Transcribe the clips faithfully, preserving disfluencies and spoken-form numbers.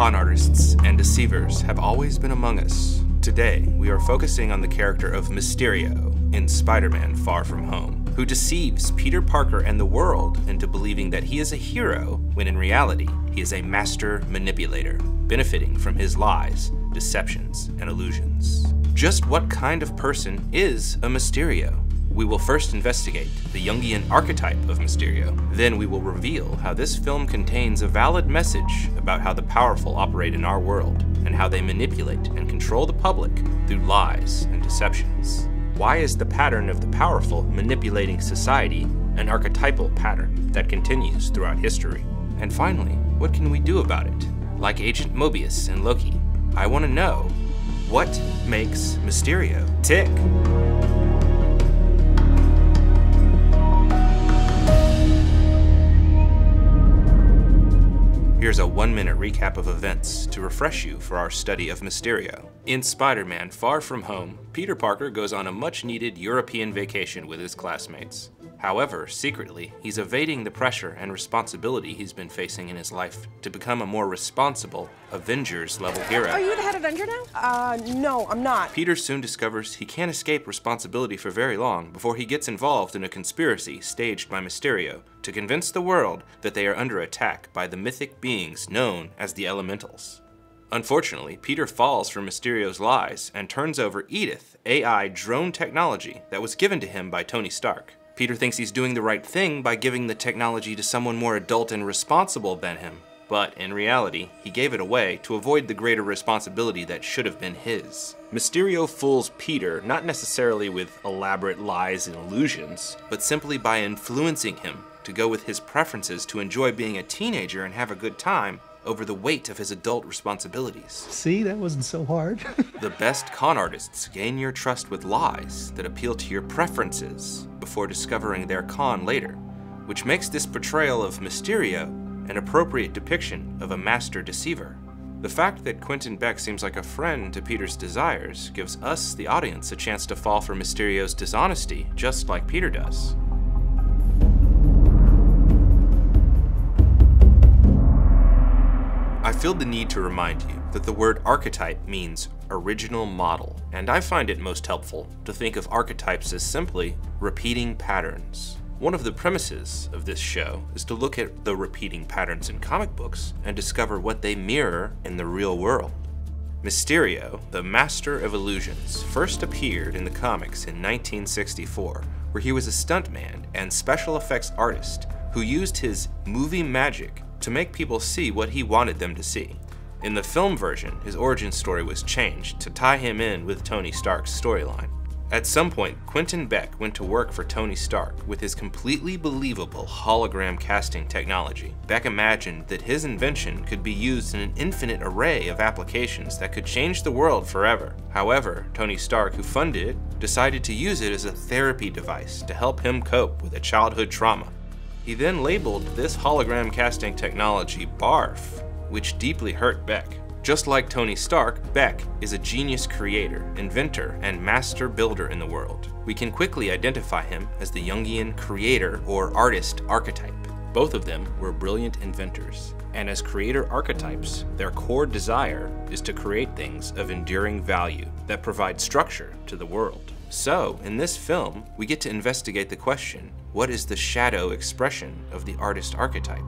Con artists and deceivers have always been among us. Today, we are focusing on the character of Mysterio in Spider-Man Far From Home, who deceives Peter Parker and the world into believing that he is a hero when in reality, he is a master manipulator, benefiting from his lies, deceptions, and illusions. Just what kind of person is a Mysterio? We will first investigate the Jungian archetype of Mysterio. Then we will reveal how this film contains a valid message about how the powerful operate in our world and how they manipulate and control the public through lies and deceptions. Why is the pattern of the powerful manipulating society an archetypal pattern that continues throughout history? And finally, what can we do about it? Like Agent Mobius and Loki, I want to know, what makes Mysterio tick? Here's a one-minute recap of events to refresh you for our study of Mysterio. In Spider-Man Far From Home, Peter Parker goes on a much-needed European vacation with his classmates. However, secretly, he's evading the pressure and responsibility he's been facing in his life to become a more responsible Avengers-level hero. Are you the head Avenger now? Uh, no, I'm not. Peter soon discovers he can't escape responsibility for very long before he gets involved in a conspiracy staged by Mysterio to convince the world that they are under attack by the mythic beings known as the Elementals. Unfortunately, Peter falls for Mysterio's lies and turns over Edith, A I drone technology that was given to him by Tony Stark. Peter thinks he's doing the right thing by giving the technology to someone more adult and responsible than him, but in reality, he gave it away to avoid the greater responsibility that should have been his. Mysterio fools Peter not necessarily with elaborate lies and illusions, but simply by influencing him to go with his preferences to enjoy being a teenager and have a good time over the weight of his adult responsibilities. See, that wasn't so hard. The best con artists gain your trust with lies that appeal to your preferences before discovering their con later, which makes this portrayal of Mysterio an appropriate depiction of a master deceiver. The fact that Quentin Beck seems like a friend to Peter's desires gives us, the audience, a chance to fall for Mysterio's dishonesty, just like Peter does. I feel the need to remind you that the word archetype means original model, and I find it most helpful to think of archetypes as simply repeating patterns. One of the premises of this show is to look at the repeating patterns in comic books and discover what they mirror in the real world. Mysterio, the Master of Illusions, first appeared in the comics in nineteen sixty-four, where he was a stuntman and special effects artist who used his movie magic to make people see what he wanted them to see. In the film version, his origin story was changed to tie him in with Tony Stark's storyline. At some point, Quentin Beck went to work for Tony Stark with his completely believable hologram casting technology. Beck imagined that his invention could be used in an infinite array of applications that could change the world forever. However, Tony Stark, who funded it, decided to use it as a therapy device to help him cope with a childhood trauma. He then labeled this hologram casting technology Barf, which deeply hurt Beck. Just like Tony Stark, Beck is a genius creator, inventor, and master builder in the world. We can quickly identify him as the Jungian creator or artist archetype. Both of them were brilliant inventors, and as creator archetypes, their core desire is to create things of enduring value that provide structure to the world. So, in this film, we get to investigate the question, what is the shadow expression of the artist archetype?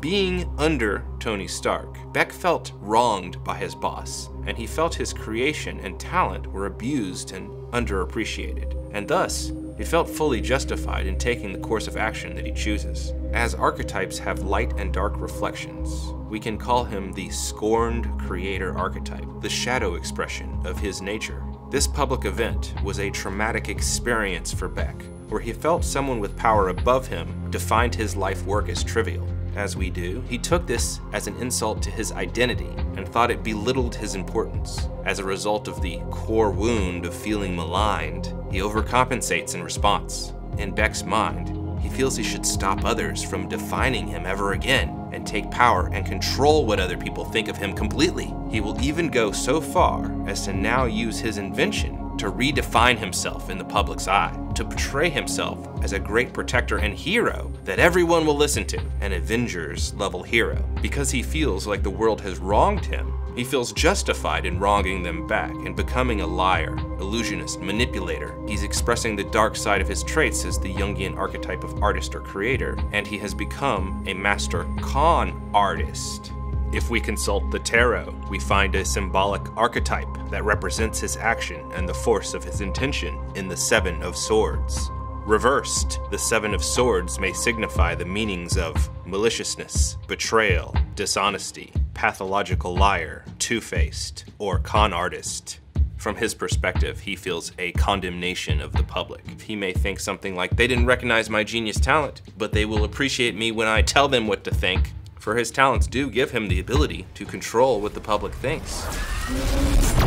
Being under Tony Stark, Beck felt wronged by his boss, and he felt his creation and talent were abused and underappreciated, and thus, he felt fully justified in taking the course of action that he chooses. As archetypes have light and dark reflections, we can call him the scorned creator archetype, the shadow expression of his nature. This public event was a traumatic experience for Beck, where he felt someone with power above him defined his life work as trivial. As we do, he took this as an insult to his identity and thought it belittled his importance. As a result of the core wound of feeling maligned, he overcompensates in response. In Beck's mind, he feels he should stop others from defining him ever again and take power and control what other people think of him completely. He will even go so far as to now use his invention to redefine himself in the public's eye, to portray himself as a great protector and hero that everyone will listen to, an Avengers-level hero. Because he feels like the world has wronged him, he feels justified in wronging them back and becoming a liar, illusionist, manipulator. He's expressing the dark side of his traits as the Jungian archetype of artist or creator, and he has become a master con artist. If we consult the tarot, we find a symbolic archetype that represents his action and the force of his intention in the Seven of Swords. Reversed, the Seven of Swords may signify the meanings of maliciousness, betrayal, dishonesty, pathological liar, two-faced, or con artist. From his perspective, he feels a condemnation of the public. He may think something like, they didn't recognize my genius talent, but they will appreciate me when I tell them what to think. For his talents do give him the ability to control what the public thinks. That's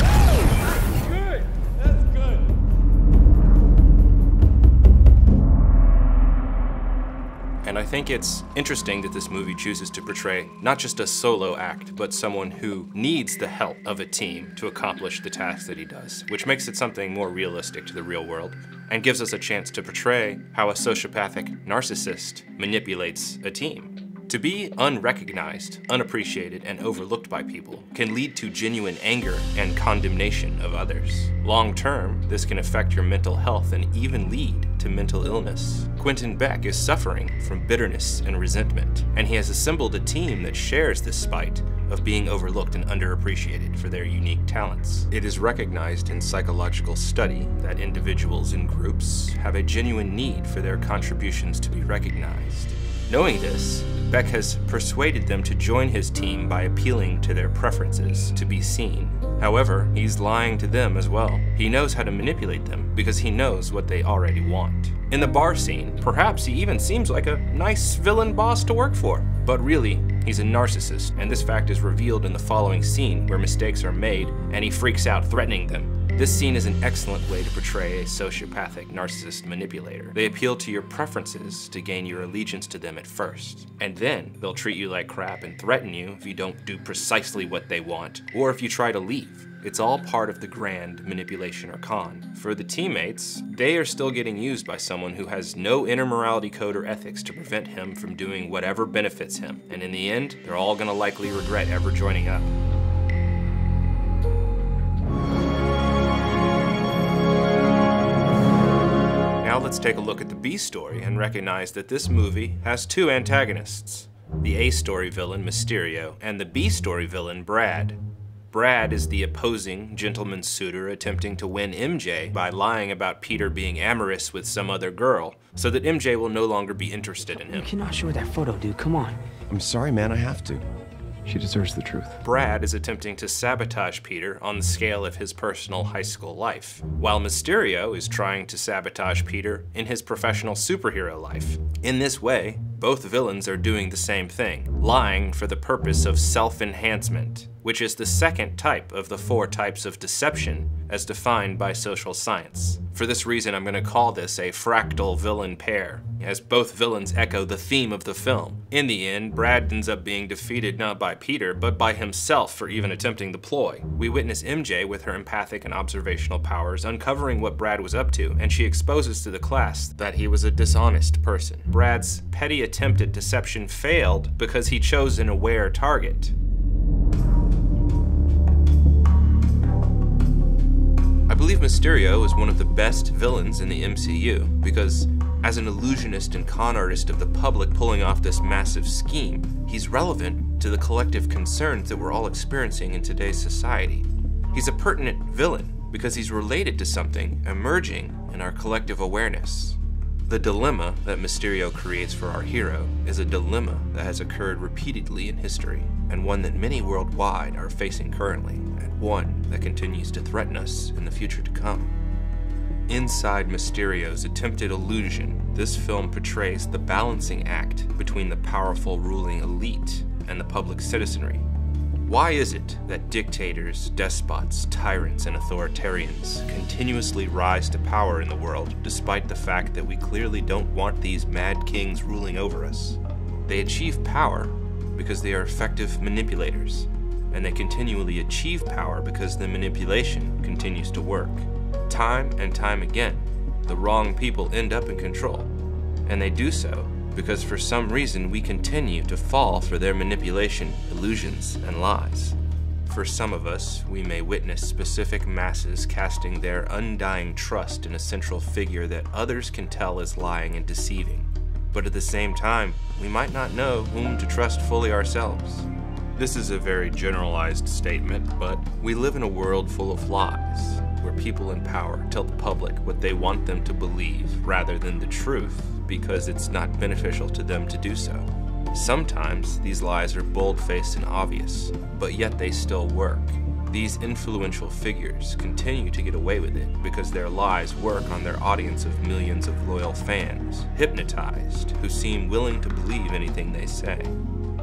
good. That's good. And I think it's interesting that this movie chooses to portray not just a solo act, but someone who needs the help of a team to accomplish the task that he does, which makes it something more realistic to the real world, and gives us a chance to portray how a sociopathic narcissist manipulates a team. To be unrecognized, unappreciated, and overlooked by people can lead to genuine anger and condemnation of others. Long term, this can affect your mental health and even lead to mental illness. Quentin Beck is suffering from bitterness and resentment, and he has assembled a team that shares this spite of being overlooked and underappreciated for their unique talents. It is recognized in psychological study that individuals and groups have a genuine need for their contributions to be recognized. Knowing this, Beck has persuaded them to join his team by appealing to their preferences to be seen. However, he's lying to them as well. He knows how to manipulate them because he knows what they already want. In the bar scene, perhaps he even seems like a nice villain boss to work for, but really, he's a narcissist, and this fact is revealed in the following scene where mistakes are made and he freaks out, threatening them. This scene is an excellent way to portray a sociopathic narcissist manipulator. They appeal to your preferences to gain your allegiance to them at first, and then they'll treat you like crap and threaten you if you don't do precisely what they want, or if you try to leave. It's all part of the grand manipulation or con. For the teammates, they are still getting used by someone who has no inner morality code or ethics to prevent him from doing whatever benefits him, and in the end, they're all gonna likely regret ever joining up. Let's take a look at the B story and recognize that this movie has two antagonists, the A story villain Mysterio and the B story villain Brad. Brad is the opposing gentleman suitor attempting to win M J by lying about Peter being amorous with some other girl so that M J will no longer be interested in him. You cannot show that photo, dude, come on. I'm sorry, man, I have to. She deserves the truth. Brad is attempting to sabotage Peter on the scale of his personal high school life, while Mysterio is trying to sabotage Peter in his professional superhero life. In this way, both villains are doing the same thing, lying for the purpose of self-enhancement, which is the second type of the four types of deception as defined by social science. For this reason, I'm gonna call this a fractal villain pair, as both villains echo the theme of the film. In the end, Brad ends up being defeated not by Peter, but by himself for even attempting the ploy. We witness M J with her empathic and observational powers uncovering what Brad was up to, and she exposes to the class that he was a dishonest person. Brad's petty attempt at deception failed because he chose an aware target. I believe Mysterio is one of the best villains in the M C U because, as an illusionist and con artist of the public pulling off this massive scheme, he's relevant to the collective concerns that we're all experiencing in today's society. He's a pertinent villain because he's related to something emerging in our collective awareness. The dilemma that Mysterio creates for our hero is a dilemma that has occurred repeatedly in history, and one that many worldwide are facing currently, and one that continues to threaten us in the future to come. Inside Mysterio's attempted illusion, this film portrays the balancing act between the powerful ruling elite and the public citizenry. Why is it that dictators, despots, tyrants, and authoritarians continuously rise to power in the world despite the fact that we clearly don't want these mad kings ruling over us? They achieve power because they are effective manipulators, and they continually achieve power because the manipulation continues to work. Time and time again, the wrong people end up in control, and they do so because for some reason we continue to fall for their manipulation, illusions, and lies. For some of us, we may witness specific masses casting their undying trust in a central figure that others can tell is lying and deceiving. But at the same time, we might not know whom to trust fully ourselves. This is a very generalized statement, but we live in a world full of lies, where people in power tell the public what they want them to believe rather than the truth because it's not beneficial to them to do so. Sometimes these lies are bold-faced and obvious, but yet they still work. These influential figures continue to get away with it because their lies work on their audience of millions of loyal fans, hypnotized, who seem willing to believe anything they say.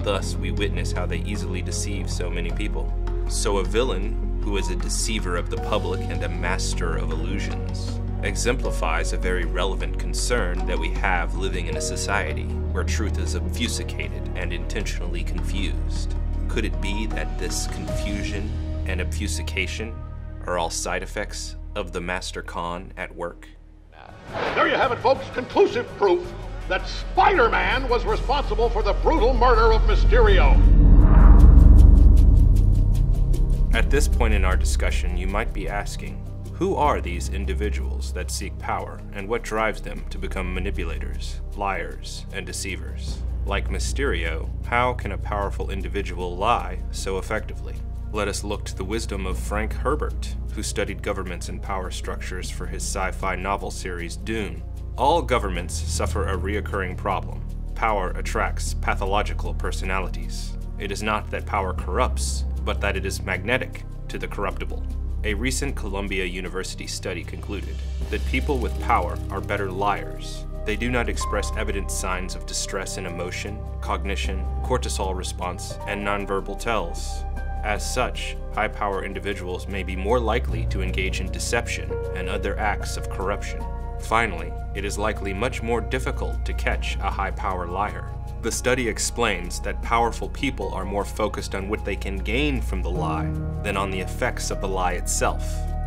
Thus, we witness how they easily deceive so many people. So a villain, who is a deceiver of the public and a master of illusions, exemplifies a very relevant concern that we have living in a society where truth is obfuscated and intentionally confused. Could it be that this confusion and obfuscation are all side effects of the master con at work? There you have it, folks, conclusive proof that Spider-Man was responsible for the brutal murder of Mysterio. At this point in our discussion, you might be asking, who are these individuals that seek power, and what drives them to become manipulators, liars, and deceivers? Like Mysterio, how can a powerful individual lie so effectively? Let us look to the wisdom of Frank Herbert, who studied governments and power structures for his sci-fi novel series Dune. All governments suffer a reoccurring problem. Power attracts pathological personalities. It is not that power corrupts, but that it is magnetic to the corruptible. A recent Columbia University study concluded that people with power are better liars. They do not express evident signs of distress in emotion, cognition, cortisol response, and nonverbal tells. As such, high-power individuals may be more likely to engage in deception and other acts of corruption. Finally, it is likely much more difficult to catch a high-power liar. The study explains that powerful people are more focused on what they can gain from the lie than on the effects of the lie itself.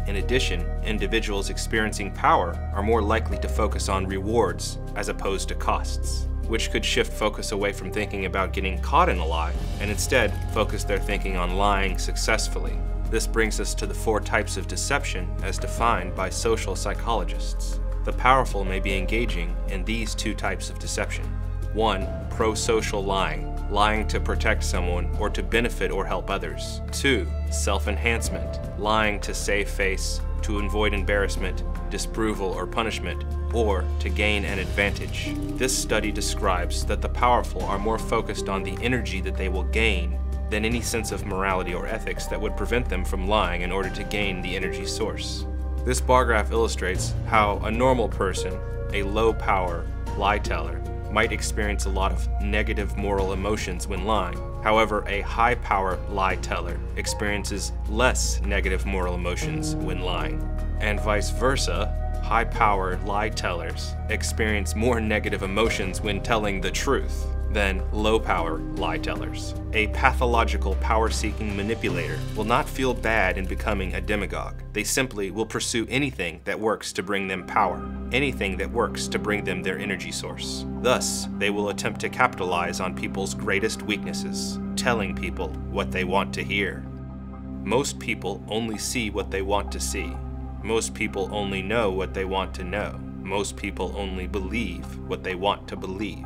In addition, individuals experiencing power are more likely to focus on rewards as opposed to costs, which could shift focus away from thinking about getting caught in a lie and instead focus their thinking on lying successfully. This brings us to the four types of deception as defined by social psychologists. The powerful may be engaging in these two types of deception. One, pro-social lying, lying to protect someone or to benefit or help others. Two, self-enhancement, lying to save face, to avoid embarrassment, disapproval or punishment, or to gain an advantage. This study describes that the powerful are more focused on the energy that they will gain than any sense of morality or ethics that would prevent them from lying in order to gain the energy source. This bar graph illustrates how a normal person, a low-power lie-teller, might experience a lot of negative moral emotions when lying. However, a high-power lie-teller experiences less negative moral emotions when lying. And vice versa, high-power lie-tellers experience more negative emotions when telling the truth than low-power lie-tellers. A pathological power-seeking manipulator will not feel bad in becoming a demagogue. They simply will pursue anything that works to bring them power, anything that works to bring them their energy source. Thus, they will attempt to capitalize on people's greatest weaknesses, telling people what they want to hear. Most people only see what they want to see. Most people only know what they want to know. Most people only believe what they want to believe.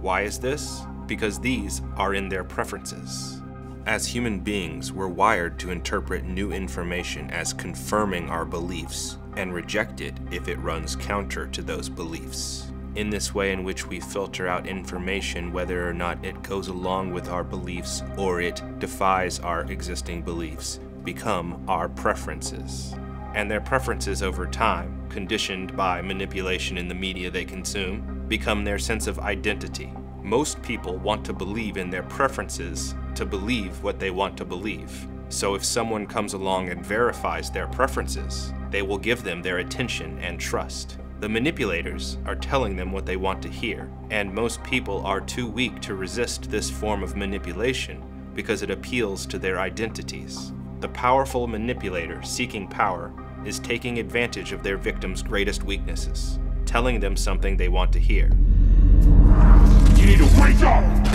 Why is this? Because these are in their preferences. As human beings, we're wired to interpret new information as confirming our beliefs and reject it if it runs counter to those beliefs. In this way in which we filter out information whether or not it goes along with our beliefs or it defies our existing beliefs, become our preferences. And their preferences over time, conditioned by manipulation in the media they consume, become their sense of identity. Most people want to believe in their preferences to believe what they want to believe. So if someone comes along and verifies their preferences, they will give them their attention and trust. The manipulators are telling them what they want to hear, and most people are too weak to resist this form of manipulation because it appeals to their identities. The powerful manipulator seeking power is taking advantage of their victims' greatest weaknesses, telling them something they want to hear. You need to wake up!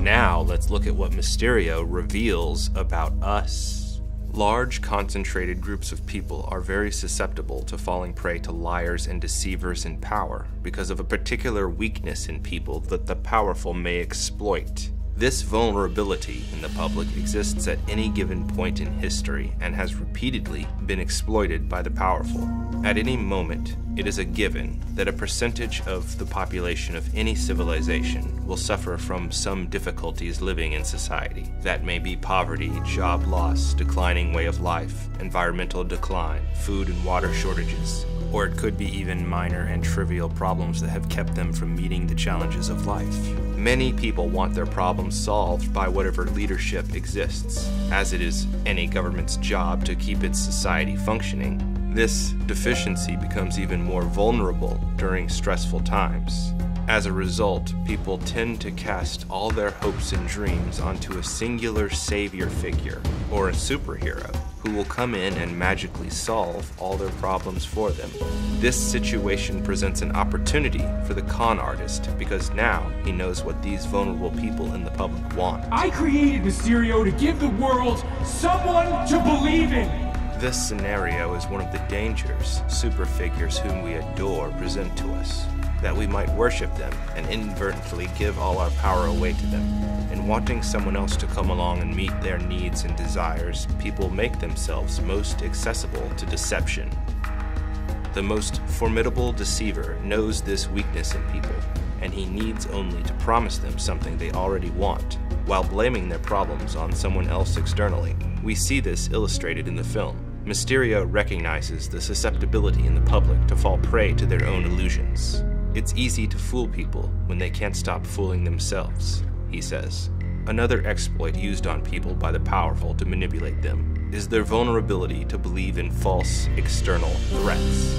Now let's look at what Mysterio reveals about us. Large, concentrated groups of people are very susceptible to falling prey to liars and deceivers in power because of a particular weakness in people that the powerful may exploit. This vulnerability in the public exists at any given point in history and has repeatedly been exploited by the powerful. At any moment, it is a given that a percentage of the population of any civilization will suffer from some difficulties living in society. That may be poverty, job loss, declining way of life, environmental decline, food and water shortages, or it could be even minor and trivial problems that have kept them from meeting the challenges of life. Many people want their problems solved by whatever leadership exists, as it is any government's job to keep its society functioning. This deficiency becomes even more vulnerable during stressful times. As a result, people tend to cast all their hopes and dreams onto a singular savior figure, or a superhero, who will come in and magically solve all their problems for them. This situation presents an opportunity for the con artist because now he knows what these vulnerable people in the public want. I created Mysterio to give the world someone to believe in! This scenario is one of the dangers super figures whom we adore present to us, that we might worship them and inadvertently give all our power away to them. In wanting someone else to come along and meet their needs and desires, people make themselves most accessible to deception. The most formidable deceiver knows this weakness in people, and he needs only to promise them something they already want, while blaming their problems on someone else externally. We see this illustrated in the film. Mysterio recognizes the susceptibility in the public to fall prey to their own illusions. It's easy to fool people when they can't stop fooling themselves, he says. Another exploit used on people by the powerful to manipulate them is their vulnerability to believe in false external threats.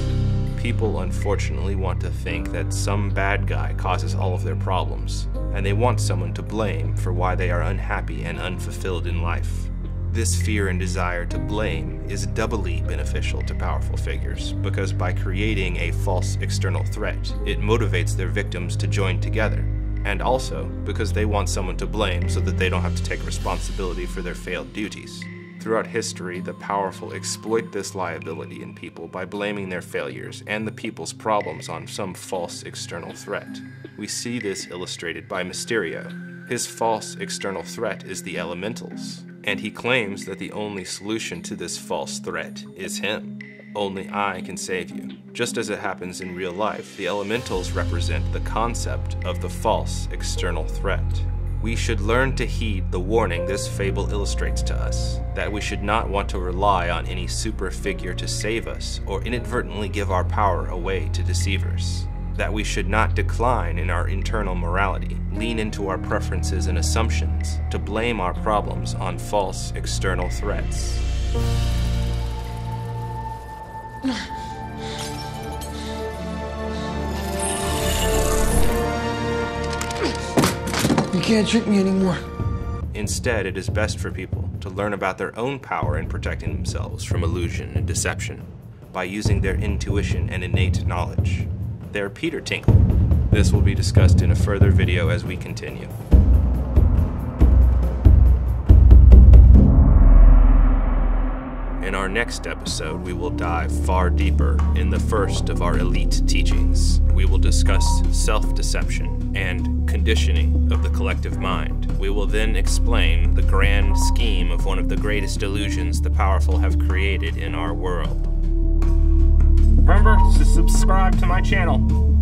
People unfortunately want to think that some bad guy causes all of their problems, and they want someone to blame for why they are unhappy and unfulfilled in life. This fear and desire to blame is doubly beneficial to powerful figures because by creating a false external threat, it motivates their victims to join together, and also because they want someone to blame so that they don't have to take responsibility for their failed duties. Throughout history, the powerful exploit this liability in people by blaming their failures and the people's problems on some false external threat. We see this illustrated by Mysterio. His false external threat is the Elementals, and he claims that the only solution to this false threat is him. Only I can save you. Just as it happens in real life, the Elementals represent the concept of the false external threat. We should learn to heed the warning this fable illustrates to us, that we should not want to rely on any super figure to save us or inadvertently give our power away to deceivers. That we should not decline in our internal morality, lean into our preferences and assumptions, to blame our problems on false external threats. You can't trick me anymore. Instead, it is best for people to learn about their own power in protecting themselves from illusion and deception by using their intuition and innate knowledge. Their Peter Tinkle. This will be discussed in a further video as we continue. In our next episode, we will dive far deeper in the first of our elite teachings. We will discuss self-deception and conditioning of the collective mind. We will then explain the grand scheme of one of the greatest illusions the powerful have created in our world. Remember to subscribe to my channel.